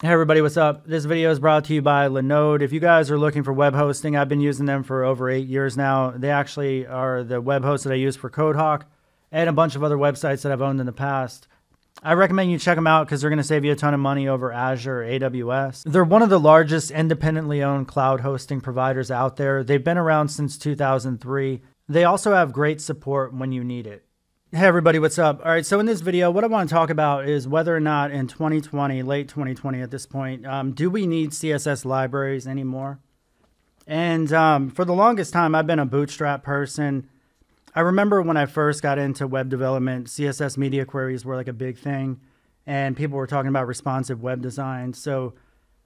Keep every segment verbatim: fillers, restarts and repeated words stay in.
Hey everybody, what's up? This video is brought to you by Linode. If you guys are looking for web hosting, I've been using them for over eight years now. They actually are the web host that I use for CodeHawk and a bunch of other websites that I've owned in the past. I recommend you check them out because they're going to save you a ton of money over Azure or A W S. They're one of the largest independently owned cloud hosting providers out there. They've been around since two thousand three. They also have great support when you need it. Hey everybody, what's up? All right, so in this video, what I want to talk about is whether or not in twenty twenty, late twenty twenty at this point, um, do we need C S S libraries anymore? And um, for the longest time, I've been a Bootstrap person. I remember when I first got into web development, C S S media queries were like a big thing, and people were talking about responsive web design. So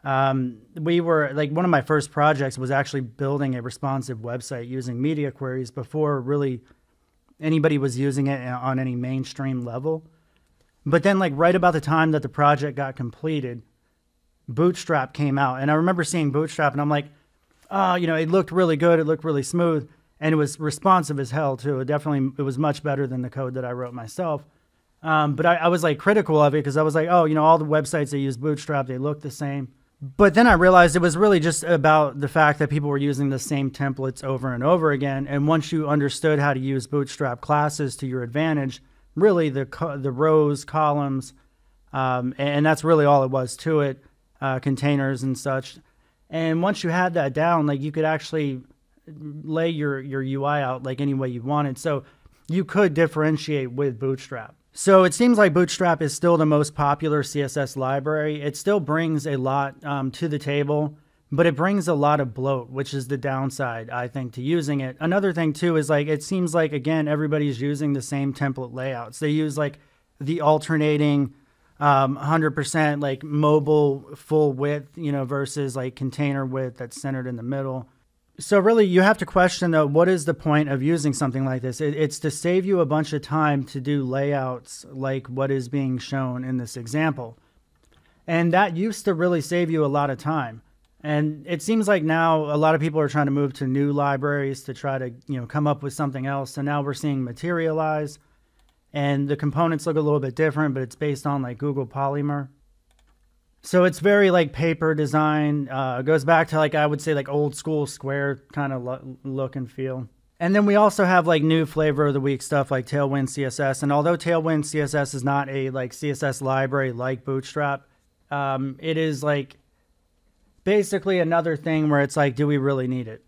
um, we were, like one of my first projects was actually building a responsive website using media queries before really anybody was using it on any mainstream level. But then like right about the time that the project got completed, Bootstrap came out. And I remember seeing Bootstrap and I'm like, oh, you know, it looked really good. It looked really smooth. And it was responsive as hell too. It definitely, it was much better than the code that I wrote myself. Um, but I, I was like critical of it because I was like, oh, you know, all the websites that use Bootstrap, they look the same. But then I realized it was really just about the fact that people were using the same templates over and over again. And once you understood how to use Bootstrap classes to your advantage, really the, the rows, columns, um, and that's really all it was to it, uh, containers and such. And once you had that down, like you could actually lay your, your U I out like any way you wanted. So you could differentiate with Bootstrap. So it seems like Bootstrap is still the most popular C S S library. It still brings a lot um, to the table, but it brings a lot of bloat, which is the downside, I think, to using it. Another thing too is like, it seems like, again, everybody's using the same template layouts. They use like the alternating um, one hundred percent like mobile full width, you know, versus like container width that's centered in the middle. So really, you have to question, though, what is the point of using something like this? It, it's to save you a bunch of time to do layouts like what is being shown in this example. And that used to really save you a lot of time. And it seems like now a lot of people are trying to move to new libraries to try to, you know, come up with something else. So now we're seeing Materialize, and the components look a little bit different, but it's based on like Google Polymer. So it's very like paper design. Uh, it goes back to like, I would say like old school square kind of lo look and feel. And then we also have like new flavor of the week stuff like Tailwind C S S. And although Tailwind C S S is not a like C S S library like Bootstrap, um, it is like basically another thing where it's like, do we really need it?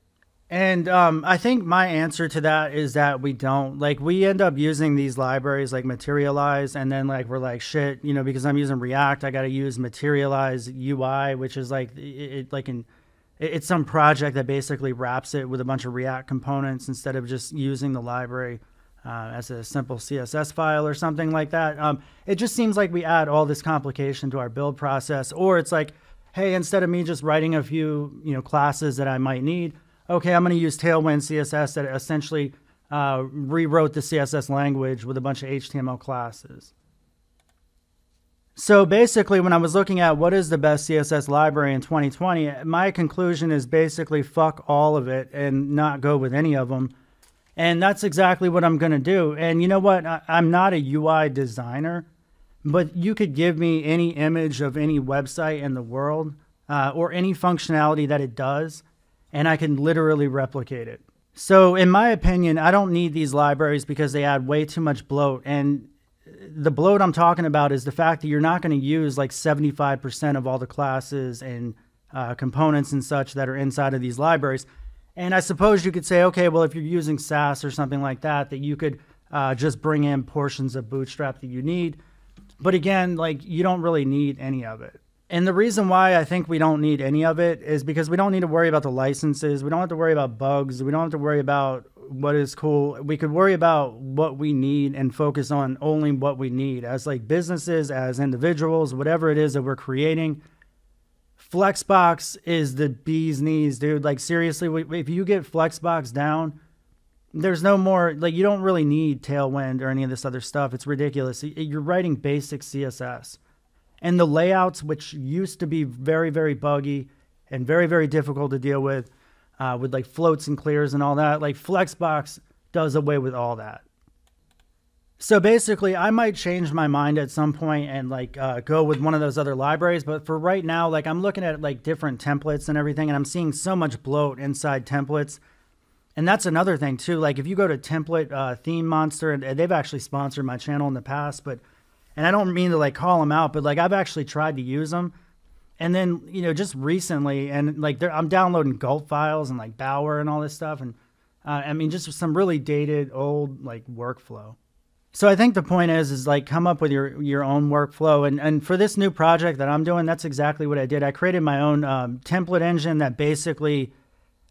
And um, I think my answer to that is that we don't. Like we end up using these libraries like Materialize, and then like we're like, shit, you know, because I'm using React, I got to use Materialize U I, which is like it, it like an it, it's some project that basically wraps it with a bunch of React components instead of just using the library uh, as a simple C S S file or something like that. Um, it just seems like we add all this complication to our build process, or it's like, hey, instead of me just writing a few you know classes that I might need, okay, I'm going to use Tailwind C S S that essentially uh, rewrote the C S S language with a bunch of H T M L classes. So basically, when I was looking at what is the best C S S library in twenty twenty, my conclusion is basically fuck all of it and not go with any of them. And that's exactly what I'm going to do. And you know what? I I'm not a U I designer, but you could give me any image of any website in the world uh, or any functionality that it does, and I can literally replicate it. So in my opinion, I don't need these libraries because they add way too much bloat. And the bloat I'm talking about is the fact that you're not going to use like seventy-five percent of all the classes and uh, components and such that are inside of these libraries. And I suppose you could say, okay, well, if you're using Sass or something like that, that you could uh, just bring in portions of Bootstrap that you need. But again, like you don't really need any of it. And the reason why I think we don't need any of it is because we don't need to worry about the licenses. We don't have to worry about bugs. We don't have to worry about what is cool. We could worry about what we need and focus on only what we need as like businesses, as individuals, whatever it is that we're creating. Flexbox is the bee's knees, dude. Like seriously, we, if you get Flexbox down, there's no more, like you don't really need Tailwind or any of this other stuff. It's ridiculous. You're writing basic C S S. And the layouts, which used to be very, very buggy and very, very difficult to deal with, uh, with like floats and clears and all that, like Flexbox does away with all that. So basically, I might change my mind at some point and like uh, go with one of those other libraries. But for right now, like I'm looking at like different templates and everything, and I'm seeing so much bloat inside templates. And that's another thing too. Like if you go to template uh, theme monster, and they've actually sponsored my channel in the past, but and I don't mean to like call them out, but like I've actually tried to use them. And then, you know, just recently, and like I'm downloading Gulp files and like Bower and all this stuff. And uh, I mean, just some really dated old like workflow. So I think the point is, is like come up with your, your own workflow. And, and for this new project that I'm doing, that's exactly what I did. I created my own um, template engine that basically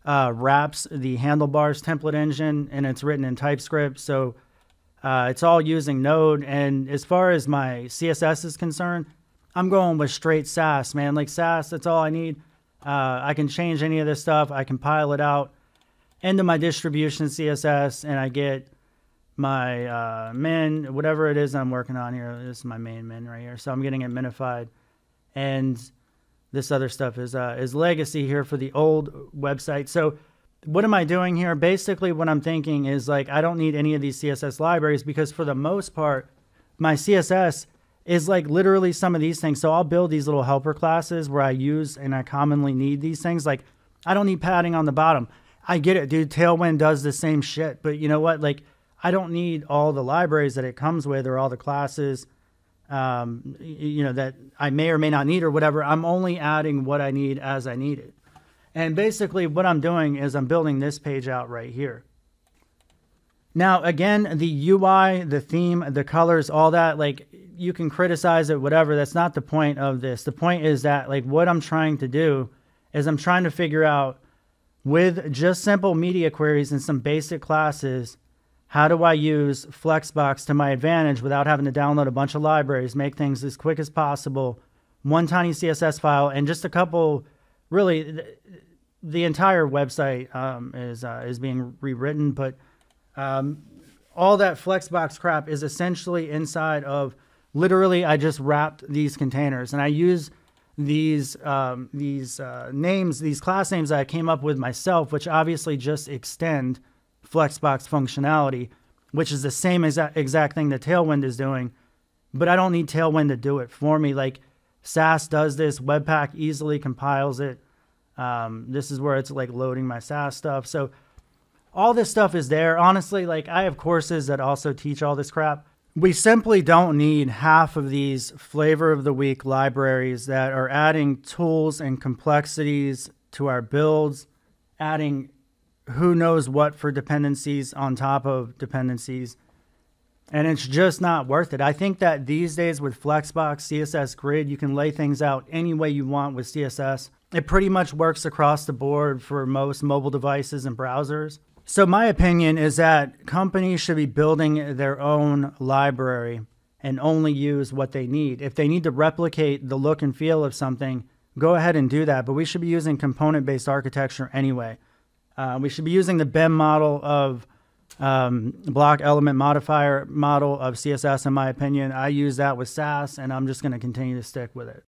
uh, wraps the handlebars template engine, and it's written in TypeScript. So uh, it's all using Node. And as far as my C S S is concerned, I'm going with straight Sass, man. Like Sass, that's all I need. Uh, I can change any of this stuff. I compile it out into my distribution C S S, and I get my uh, min, whatever it is I'm working on here. This is my main min right here. So I'm getting it minified. And this other stuff is, uh, is legacy here for the old website. So what am I doing here? Basically what I'm thinking is like, I don't need any of these C S S libraries because for the most part, my C S S is like literally some of these things. So I'll build these little helper classes where I use and I commonly need these things. Like I don't need padding on the bottom. I get it, dude. Tailwind does the same shit, but you know what? Like I don't need all the libraries that it comes with or all the classes, um, you know, that I may or may not need or whatever. I'm only adding what I need as I need it. And basically what I'm doing is I'm building this page out right here. Now, again, the U I, the theme, the colors, all that, like you can criticize it, whatever. That's not the point of this. The point is that like what I'm trying to do is I'm trying to figure out with just simple media queries and some basic classes, how do I use Flexbox to my advantage without having to download a bunch of libraries, make things as quick as possible, one tiny C S S file, and just a couple, really, the, the entire website um, is, uh, is being rewritten, but um, all that Flexbox crap is essentially inside of, literally, I just wrapped these containers, and I use these, um, these uh, names, these class names that I came up with myself, which obviously just extend Flexbox functionality, which is the same exact, exact thing that Tailwind is doing, but I don't need Tailwind to do it for me. Like Sass does this, Webpack easily compiles it. Um, this is where it's like loading my Sass stuff. So all this stuff is there. Honestly, like I have courses that also teach all this crap. We simply don't need half of these flavor of the week libraries that are adding tools and complexities to our builds, adding who knows what for dependencies on top of dependencies. And it's just not worth it. I think that these days with Flexbox, C S S Grid, you can lay things out any way you want with C S S. It pretty much works across the board for most mobile devices and browsers. So my opinion is that companies should be building their own library and only use what they need. If they need to replicate the look and feel of something, go ahead and do that. But we should be using component-based architecture anyway. Uh, we should be using the B E M model of um, block element modifier model of C S S, in my opinion. I use that with Sass, and I'm just going to continue to stick with it.